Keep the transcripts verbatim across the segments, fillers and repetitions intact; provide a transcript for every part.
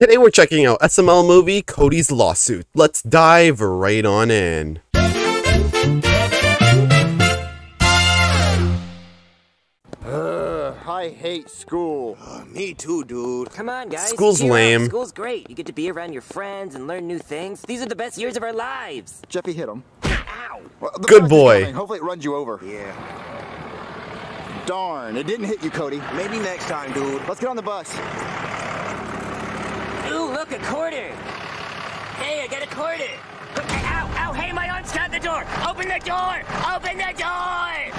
Today we're checking out S M L Movie, Cody's Lawsuit. Let's dive right on in. Uh, I hate school. Uh, me too, dude. Come on, guys. School's lame. School's great. You get to be around your friends and learn new things. These are the best years of our lives. Jeffy hit him. Ow. Well, good boy. Hopefully it runs you over. Yeah. Darn, it didn't hit you, Cody. Maybe next time, dude. Let's get on the bus. Ooh, look, a quarter. Hey, I got a quarter. Ow, ow, hey, my arm's got the door. Open the door. Open the door.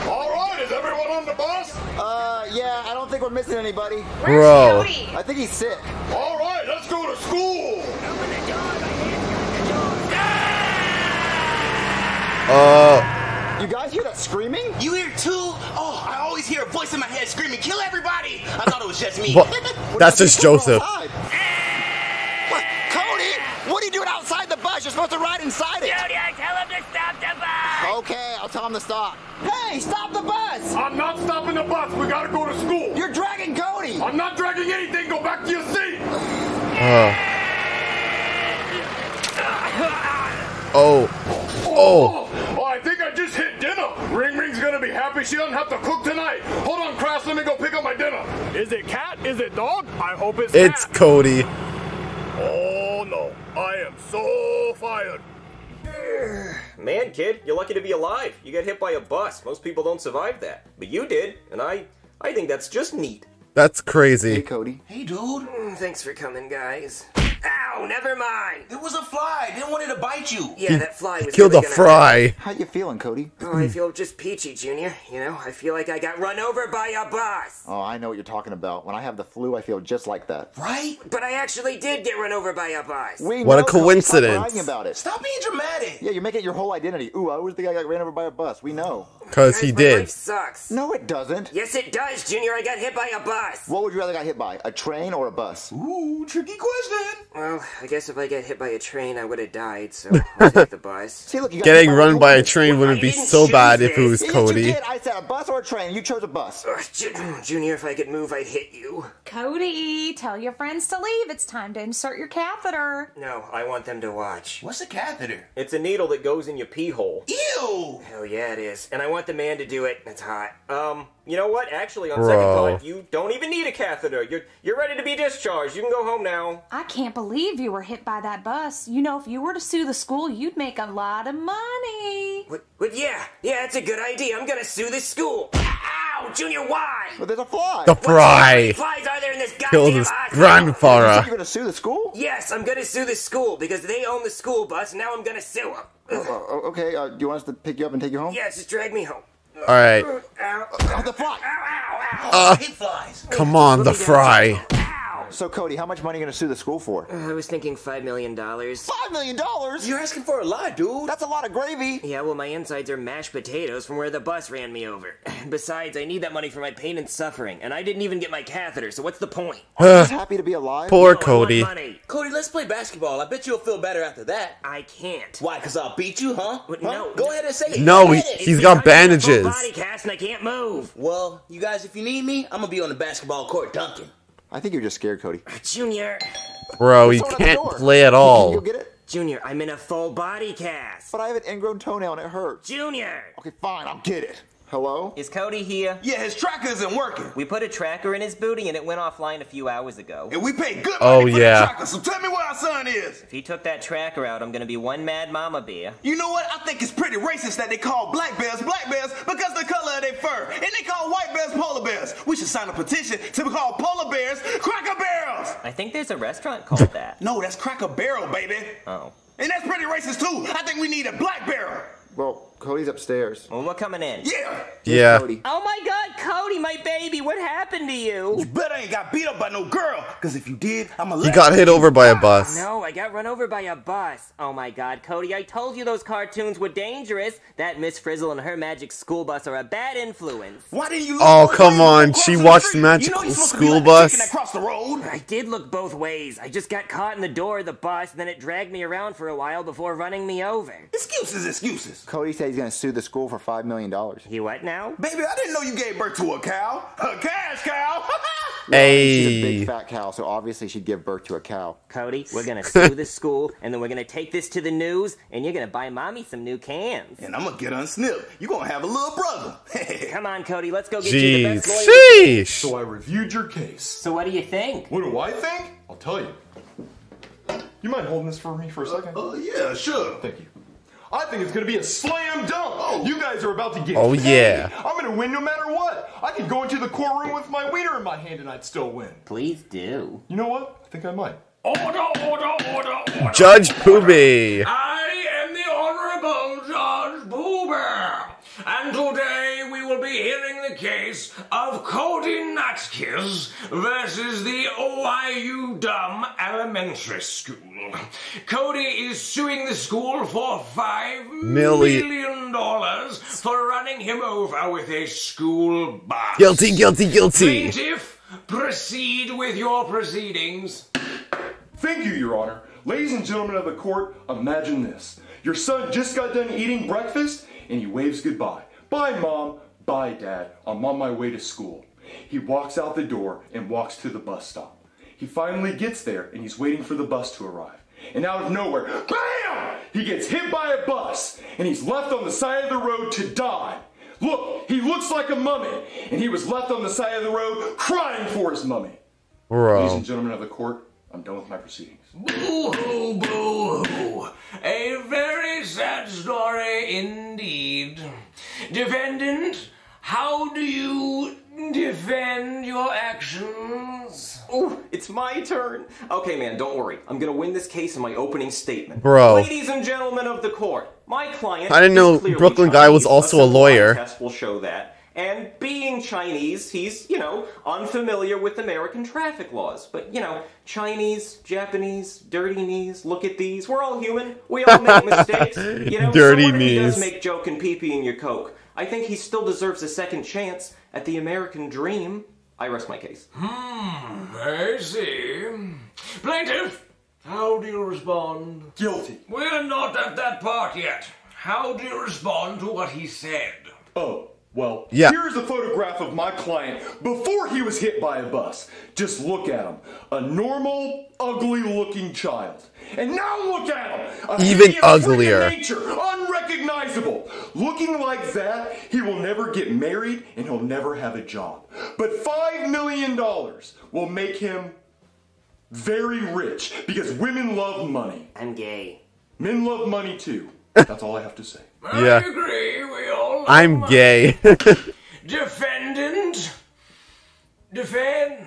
All right, is everyone on the bus? Uh, yeah, I don't think we're missing anybody. Where's Bro. Cody? I think he's sick. All right, let's go to school. Open the door. My hand's got the door. Ah! Uh. You guys hear that screaming? You hear too? Oh, I always hear a voice in my head screaming, kill everybody. I thought it was just me. That's just Joseph. What are you doing outside the bus? You're supposed to ride inside it. Judy, I tell him to stop the bus. Okay, I'll tell him to stop. Hey, stop the bus. I'm not stopping the bus. We gotta go to school. You're dragging Cody. I'm not dragging anything. Go back to your seat. Uh. Oh. Oh. Oh, I think I just hit dinner. Ring Ring's gonna be happy she doesn't have to cook tonight. Hold on, Crash. Let me go pick up my dinner. Is it cat? Is it dog? I hope it's It's cat. Cody. Oh, no. I am so fired. Man, kid, you're lucky to be alive. You got hit by a bus. Most people don't survive that. But you did, and I I think that's just neat. That's crazy. Hey, Cody. Hey, dude. Mm, thanks for coming, guys. Ow, never mind. It was a fly. I didn't want it to bite you. Yeah, that fly was killed really a fry. Happen. How you feeling, Cody? Oh, I feel just peachy, Junior. You know, I feel like I got run over by a bus. Oh, I know what you're talking about. When I have the flu, I feel just like that. Right? But I actually did get run over by a bus. We what know, a coincidence. Stop lying about it. Stop being dramatic. Yeah, you make it your whole identity. Ooh, I always think I got ran over by a bus. We know. Because he did. My life sucks. No, it doesn't. Yes, it does, Junior. I got hit by a bus. What would you rather got hit by? A train or a bus? Ooh, tricky question. Well, I guess if I get hit by a train, I would have died, so I'll take the bus. See, look, you getting run by a train wouldn't be so bad if it was Cody. I said a bus or a train. You chose a bus. Uh, Junior, if I could move, I'd hit you. Cody, tell your friends to leave. It's time to insert your catheter. No, I want them to watch. What's a catheter? It's a needle that goes in your pee hole. Ew! Hell yeah, it is. And I want the man to do it. It's hot. Um... You know what? Actually, on Bro. second thought, you don't even need a catheter. You're you're ready to be discharged. You can go home now. I can't believe you were hit by that bus. You know, if you were to sue the school, you'd make a lot of money. What? What? Yeah, yeah, that's a good idea. I'm gonna sue the school. Ow, Junior, why? But there's a fly. The fly. What flies are there in this goddamn his grandfather. You're gonna sue the school? Yes, I'm gonna sue the school because they own the school bus. Now I'm gonna sue them. Uh, okay. Uh, do you want us to pick you up and take you home? Yeah, just drag me home. All right. Oh, the fly. Ow, ow, ow. Uh, it flies. Come on, the fry. So, Cody, how much money are you going to sue the school for? Uh, I was thinking five million dollars. five million dollars? You're asking for a lot, dude. That's a lot of gravy. Yeah, well, my insides are mashed potatoes from where the bus ran me over. Besides, I need that money for my pain and suffering, and I didn't even get my catheter, so what's the point? I'm just happy to be alive. Poor no, Cody. Cody, let's play basketball. I bet you'll feel better after that. I can't. Why, because I'll beat you, huh? But huh? No. Go no, ahead and say it. No, he, he's it's got bandages. I'm body cast and I can't move. Well, you guys, if you need me, I'm going to be on the basketball court dunking. I think you're just scared, Cody. Junior. Bro, you can't play at all. Can you get it? Junior, I'm in a full body cast. But I have an ingrown toenail and it hurts. Junior. Okay, fine, I'll get it. Hello? Is Cody here? Yeah, his tracker isn't working. We put a tracker in his booty and it went offline a few hours ago. And we paid good money oh, for yeah. the tracker, so tell me where our son is. If he took that tracker out, I'm gonna be one mad mama bear. You know what? I think it's pretty racist that they call black bears black bears because the color of their fur. And they call white bears polar bears. We should sign a petition to be called polar bears Cracker Barrels. I think there's a restaurant called that. No, that's Cracker Barrel, baby. Oh. And that's pretty racist too. I think we need a black barrel. Well, Cody's upstairs. Well, we're coming in. Yeah! Yeah. Cody. Oh my god, Cody, my baby, what happened to you? You bet I ain't got beat up by no girl, because if you did, I'm a You got hit over by a bus. No, I got run over by a bus. Oh my god, Cody, I told you those cartoons were dangerous. That Miss Frizzle and her magic school bus are a bad influence. Why didn't you look Oh, come on, she watched Magic School Bus. Across the road. I did look both ways. I just got caught in the door of the bus, and then it dragged me around for a while before running me over. Excuses, excuses. Cody said he's gonna sue the school for five million dollars. He what now? Baby, I didn't know you gave birth to a cow. A cash cow. Hey. She's a big fat cow, so obviously she'd give birth to a cow. Cody, we're going to sue this school, and then we're going to take this to the news, and you're going to buy Mommy some new cans. And I'm going to get unsnipped. You're going to have a little brother. Come on, Cody, let's go get Jeez. You the best lawyer. So I reviewed your case. So what do you think? What do I think? I'll tell you. You mind holding this for me for a second? Oh, uh, uh, yeah, sure. Thank you. I think it's going to be a slam dunk. Oh, you guys are about to get Oh, paid. Yeah. I'm going to win no matter what. I could go into the courtroom with my wiener in my hand and I'd still win. Please do. You know what? I think I might. Order, order, order, order. Judge Poobie. I am the Honorable Judge Poobie. And today we will be hearing the case of Cody Nutkiss versus the O I U Dumb elementary school. Cody is suing the school for five Millie. million dollars for running him over with a school bus. Guilty, guilty, guilty. Plaintiff, proceed with your proceedings. Thank you, Your Honor. Ladies and gentlemen of the court, imagine this. Your son just got done eating breakfast and he waves goodbye. Bye, Mom. Bye, Dad. I'm on my way to school. He walks out the door and walks to the bus stop. He finally gets there, and he's waiting for the bus to arrive. And out of nowhere, BAM! He gets hit by a bus, and he's left on the side of the road to die. Look, he looks like a mummy, and he was left on the side of the road crying for his mummy. Bro. Ladies and gentlemen of the court, I'm done with my proceedings. Boo-hoo, boo-hoo. A very sad story indeed. Defendant, how do you defend your actions? Oh, it's my turn. Okay, man, don't worry. I'm gonna win this case in my opening statement. Bro. Ladies and gentlemen of the court, my client. I didn't know Brooklyn guy was also a lawyer. Test will show that. And being Chinese, he's, you know, unfamiliar with American traffic laws. But, you know, Chinese, Japanese, dirty knees, look at these. We're all human. We all make mistakes. You know, dirty knees. He does make joke and pee-pee in your Coke. I think he still deserves a second chance at the American dream. I rest my case. Hmm, I see. Plaintiff, how do you respond? Guilty. We're not at that part yet. How do you respond to what he said? Oh, well, yeah. Here's a photograph of my client before he was hit by a bus. Just look at him. A normal, ugly-looking child. And now look at him! A Even uglier. Nature, unrecognizable. Looking like that, he will never get married and he'll never have a job. But five million dollars will make him very rich because women love money. I'm gay. Men love money too. That's all I have to say. Yeah. I agree. We all love I'm money. Gay. Defendant, defend.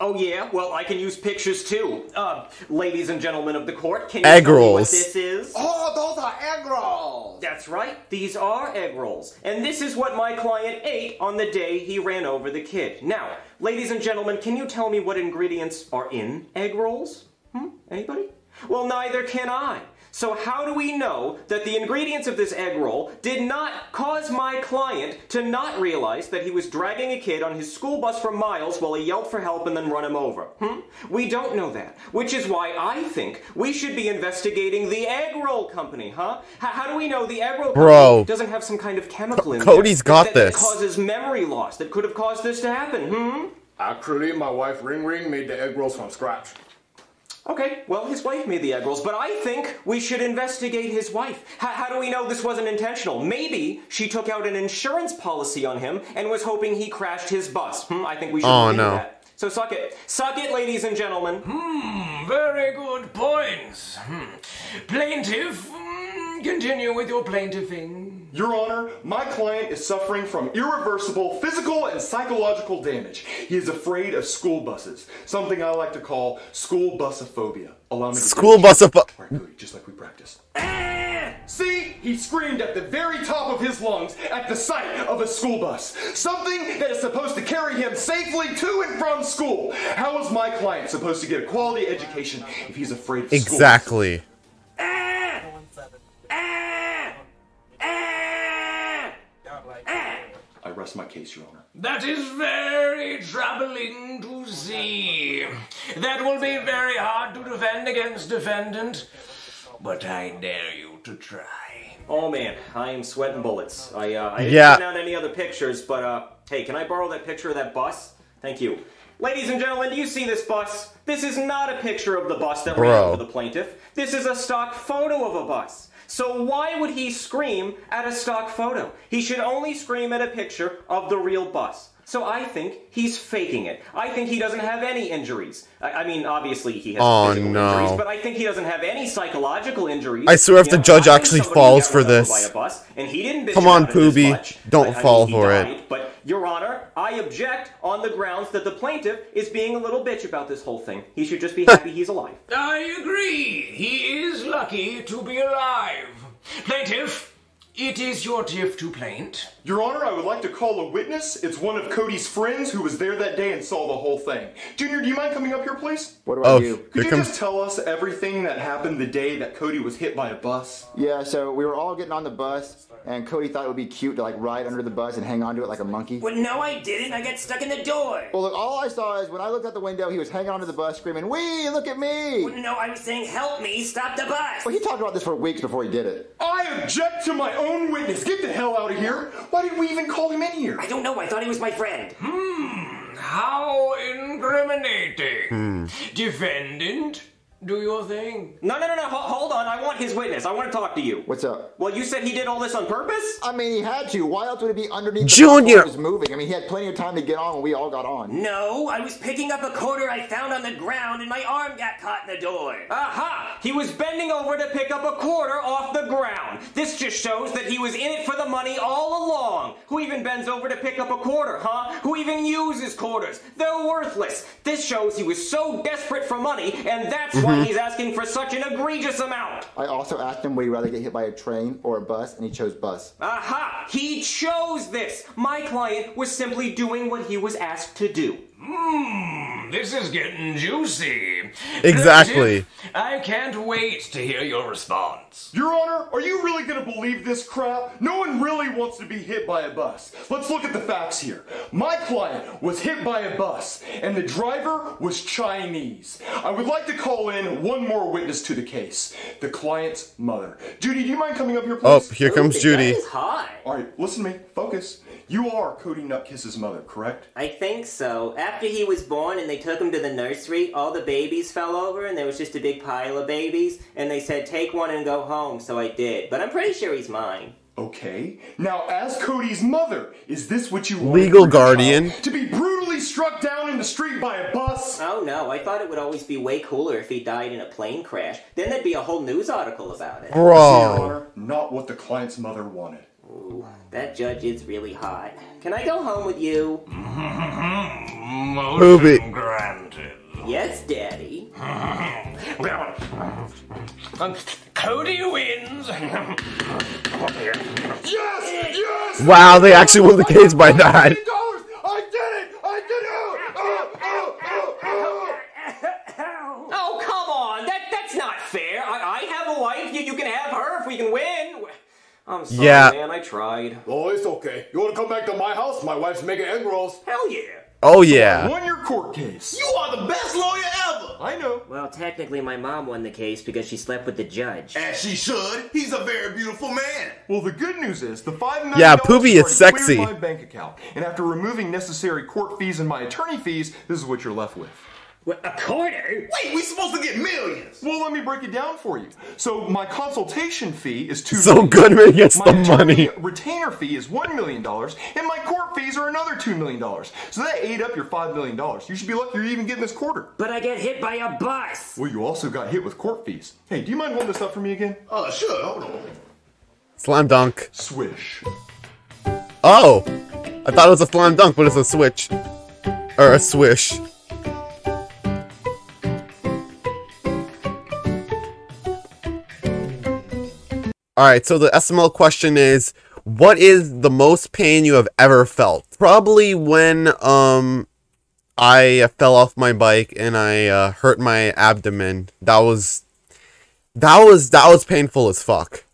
Oh yeah, well I can use pictures too. Uh, ladies and gentlemen of the court, can you egg tell rolls. Me what this is? Oh, those are egg rolls! That's right, these are egg rolls. And this is what my client ate on the day he ran over the kid. Now, ladies and gentlemen, can you tell me what ingredients are in egg rolls? Hmm, anybody? Well, neither can I. So how do we know that the ingredients of this egg roll did not cause my client to not realize that he was dragging a kid on his school bus for miles while he yelled for help and then run him over? Hmm? We don't know that, which is why I think we should be investigating the egg roll company, huh? H how do we know the egg roll Bro. Company doesn't have some kind of chemical in there? Cody's got that, this. That causes memory loss that could have caused this to happen, hmm? Actually, my wife Ring Ring made the egg rolls from scratch. Okay, well, his wife made the egg rolls, but I think we should investigate his wife. H how do we know this wasn't intentional? Maybe she took out an insurance policy on him and was hoping he crashed his bus. Hmm, I think we should oh, do no. that. So suck it. Suck it, ladies and gentlemen. Hmm, very good points. Hmm. Plaintiff, continue with your plaintiffing. Your Honor, my client is suffering from irreversible physical and psychological damage. He is afraid of school buses, something I like to call school busophobia. Allow me to school busophobia. Just like we practiced. Ah! See, he screamed at the very top of his lungs at the sight of a school bus, something that is supposed to carry him safely to and from school. How is my client supposed to get a quality education if he's afraid of exactly. school? Exactly. I rest my case, Your Honor. That is very troubling to see. That will be very hard to defend against defendant, but I dare you to try. Oh man, I am sweating bullets. I, uh, I didn't yeah. print out any other pictures, but uh, hey, can I borrow that picture of that bus? Thank you. Ladies and gentlemen, do you see this bus? This is not a picture of the bus that Bro. ran over the plaintiff. This is a stock photo of a bus. So why would he scream at a stock photo? He should only scream at a picture of the real bus. So I think he's faking it. I think he doesn't have any injuries. I, I mean, obviously he has oh, physical no. injuries, but I think he doesn't have any psychological injuries. I swear if you the know, judge actually falls for this. Bus, and he didn't Come on, Poobie. Don't I, fall I mean, for died, it. But, Your Honor, I object on the grounds that the plaintiff is being a little bitch about this whole thing. He should just be happy he's alive. I agree. He is lucky to be alive. Plaintiff. It is your tiff to plaint. Your Honor, I would like to call a witness. It's one of Cody's friends who was there that day and saw the whole thing. Junior, do you mind coming up here, please? What do I oh, do? Could you comes... just tell us everything that happened the day that Cody was hit by a bus? Yeah, so we were all getting on the bus, and Cody thought it would be cute to, like, ride under the bus and hang on to it like a monkey. Well, no, I didn't. I got stuck in the door. Well, look, all I saw is when I looked out the window, he was hanging onto the bus screaming, "Wee, look at me!" Well, no, I was saying, "Help me, stop the bus!" Well, he talked about this for weeks before he did it. I object to my own own witness. Get the hell out of here. Why did we even call him in here? I don't know. I thought he was my friend. Hmm. How incriminating. Hmm. Defendant, do your thing. No, no, no, no. Hold on. I want his witness. I want to talk to you. What's up? Well, you said he did all this on purpose? I mean, he had to. Why else would it be underneath the Junior was moving? I mean, he had plenty of time to get on when we all got on. No, I was picking up a quarter I found on the ground and my arm got caught in the door. Aha! He was bending over to pick up a quarter off the ground. This just shows that he was in it for the money all along. Who even bends over to pick up a quarter, huh? Who even uses quarters? They're worthless. This shows he was so desperate for money, and that's why he's asking for such an egregious amount. I also asked him would he rather get hit by a train or a bus, and he chose bus. Aha! He chose this! My client was simply doing what he was asked to do. Mmm, this is getting juicy. Exactly. I can't wait to hear your response. Your Honor, are you really going to believe this crap? No one really wants to be hit by a bus. Let's look at the facts here. My client was hit by a bus, and the driver was Chinese. I would like to call in one more witness to the case, the client's mother. Judy, do you mind coming up here, please? Oh, here comes Ooh, Judy. Hi. All right, listen to me. Focus. You are Cody Nutkiss's mother, correct? I think so. After he was born and they took him to the nursery, all the babies fell over and there was just a big pile of babies, and they said, "Take one and go home," so I did. But I'm pretty sure he's mine. Okay. Now, as Cody's mother, is this what you want? Legal guardian? To be brutally struck down in the street by a bus? Oh no, I thought it would always be way cooler if he died in a plane crash. Then there'd be a whole news article about it. Bro. Not what the client's mother wanted. Ooh, that judge is really hot. Can I go home with you? Motion granted. Yes, Daddy. Cody wins. Yes, yes. Wow, they actually won the case by that. I did it. I did it. Oh, oh, oh, oh. Oh, come on. That that's not fair. I, I have a wife. You, you can have her if we can win. I'm sorry, yeah. man, I tried. Oh, it's okay. You want to come back to my house? My wife's making egg rolls. Hell yeah. Oh, yeah. You won your court case. You are the best lawyer ever. I know. Well, technically, my mom won the case because she slept with the judge. As she should. He's a very beautiful man. Well, the good news is the five ninety-nine yeah, Poobie is sexy. My bank account, and after removing necessary court fees and my attorney fees, this is what you're left with. What, a quarter? Wait, we're supposed to get millions! Well, let me break it down for you. So, my consultation fee is two million dollars. So Goodman gets the money. My retainer fee is one million dollars, and my court fees are another two million dollars. So that ate up your five million dollars. You should be lucky you're even getting this quarter. But I get hit by a bus! Well, you also got hit with court fees. Hey, do you mind holding this up for me again? Oh, uh, sure, hold on. Slam dunk. Swish. Oh! I thought it was a slam dunk, but it's a switch. Or a swish. Alright, so the S M L question is, what is the most pain you have ever felt? Probably when um, I fell off my bike and I uh, hurt my abdomen. That was, that was, that was painful as fuck.